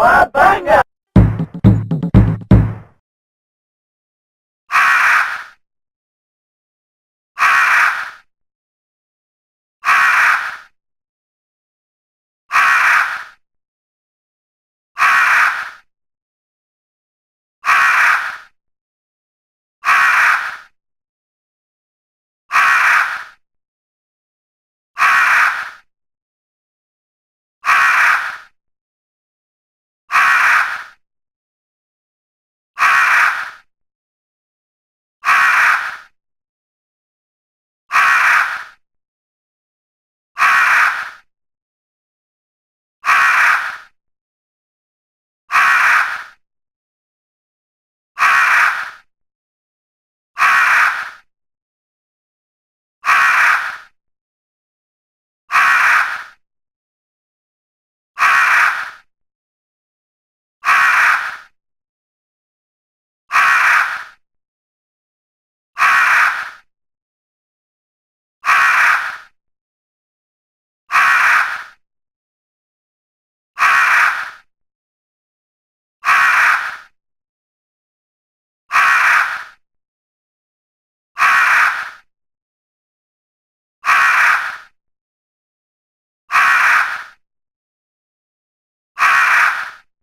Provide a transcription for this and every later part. Calabanga!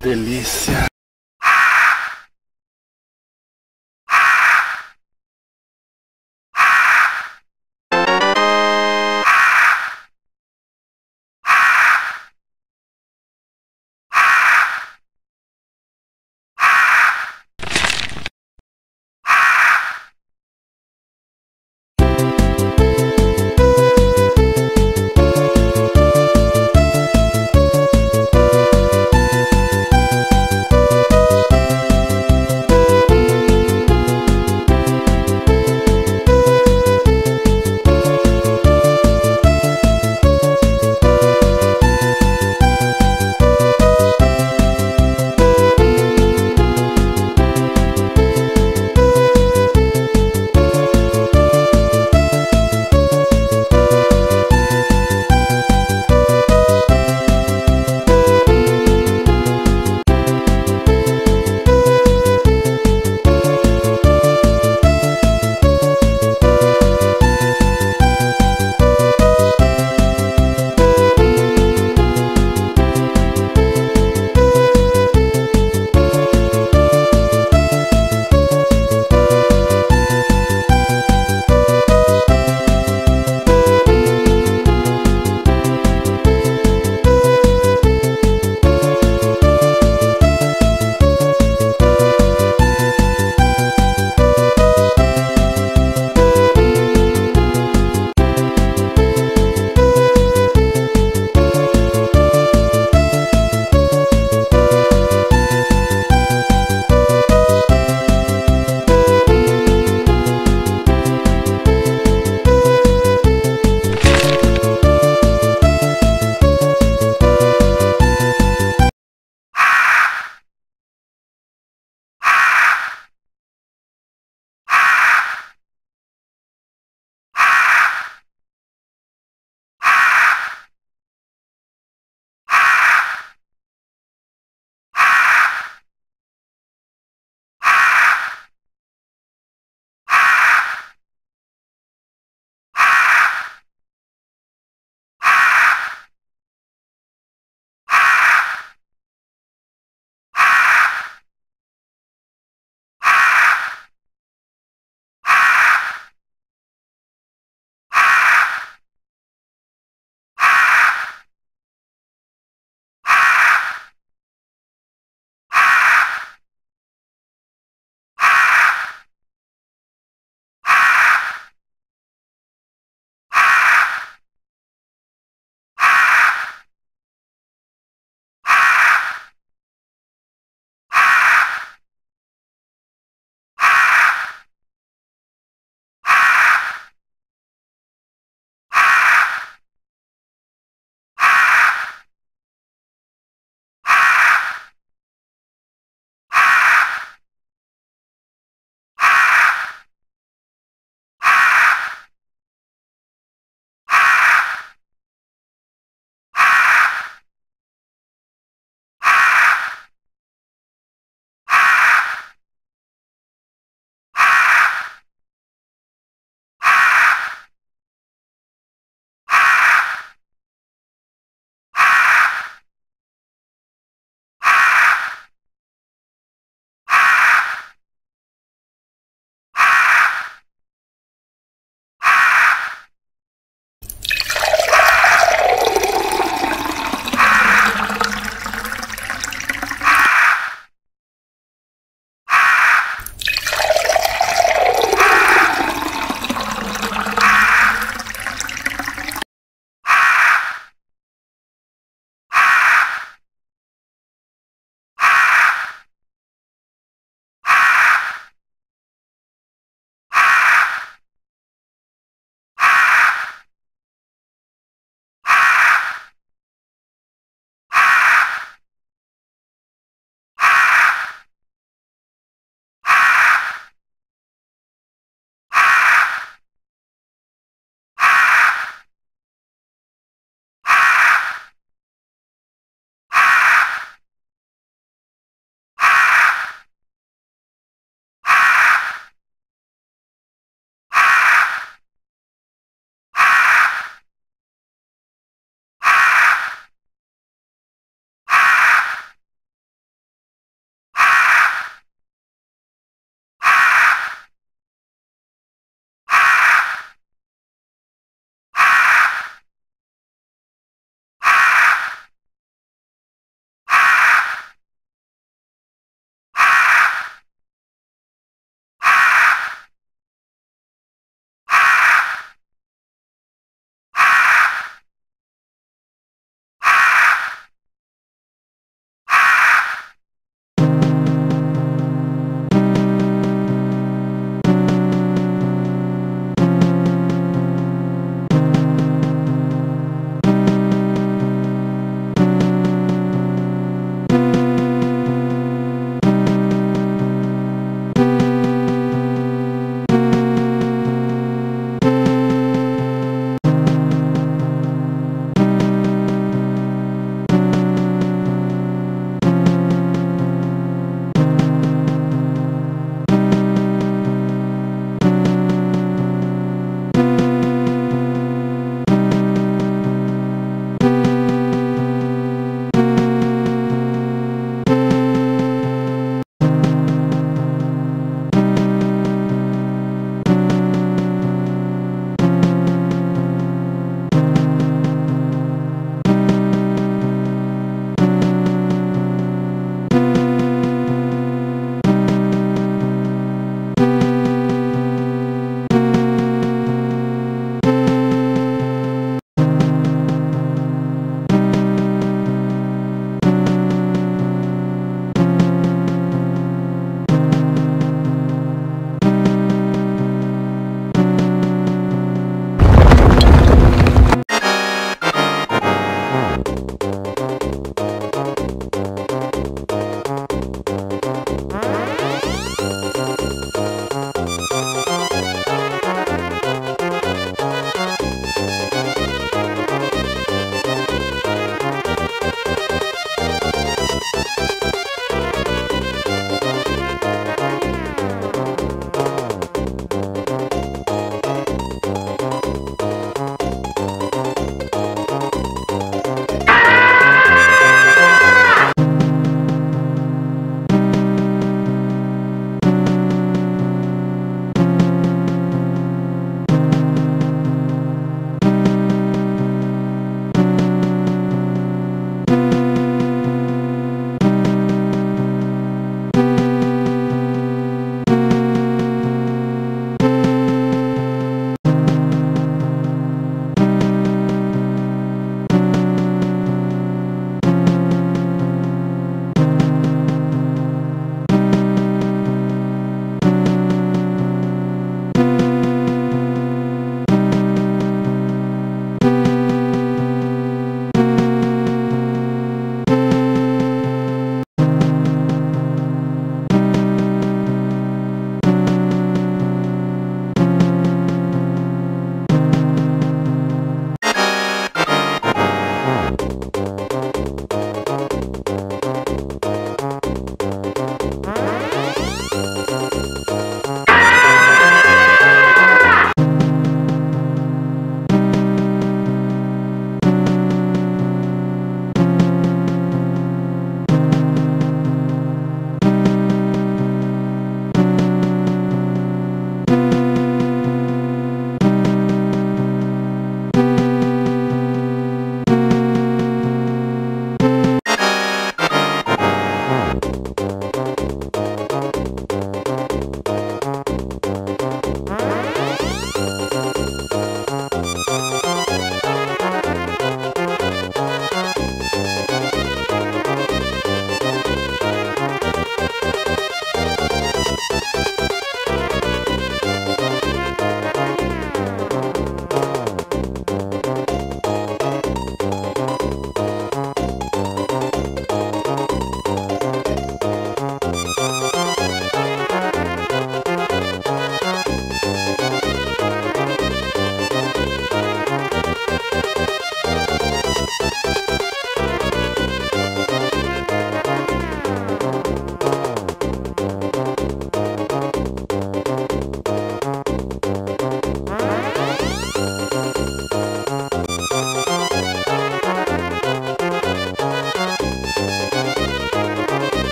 Delícia!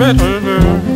Better